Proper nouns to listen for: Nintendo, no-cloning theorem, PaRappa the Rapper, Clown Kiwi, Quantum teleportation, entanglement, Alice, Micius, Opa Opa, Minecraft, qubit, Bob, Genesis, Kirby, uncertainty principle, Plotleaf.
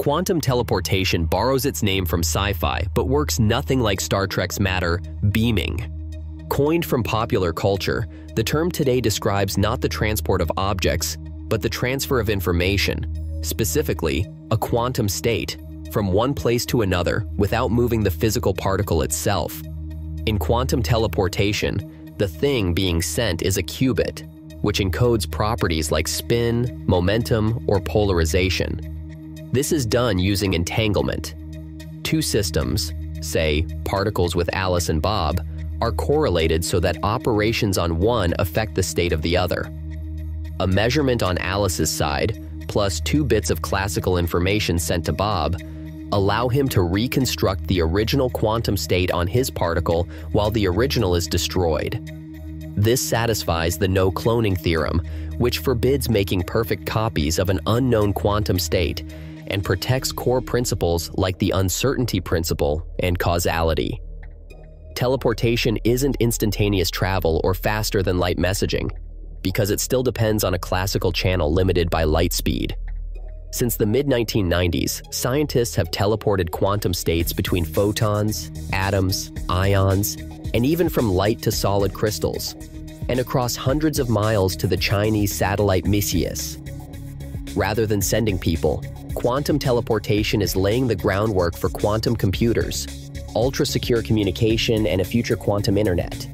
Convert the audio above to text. Quantum teleportation borrows its name from sci-fi, but works nothing like Star Trek's matter beaming. Coined from popular culture, the term today describes not the transport of objects, but the transfer of information, specifically a quantum state, from one place to another without moving the physical particle itself. In quantum teleportation, the thing being sent is a qubit, which encodes properties like spin, momentum, or polarization. This is done using entanglement. Two systems, say particles with Alice and Bob, are correlated so that operations on one affect the state of the other. A measurement on Alice's side, plus 2 bits of classical information sent to Bob, allow him to reconstruct the original quantum state on his particle while the original is destroyed. This satisfies the no-cloning theorem, which forbids making perfect copies of an unknown quantum state and protects core principles like the uncertainty principle and causality. Teleportation isn't instantaneous travel or faster than light messaging, because it still depends on a classical channel limited by light speed. Since the mid-1990s, scientists have teleported quantum states between photons, atoms, ions, and even from light to solid crystals, and across hundreds of miles to the Chinese satellite Micius. Rather than sending people, quantum teleportation is laying the groundwork for quantum computers, ultra-secure communication, and a future quantum internet.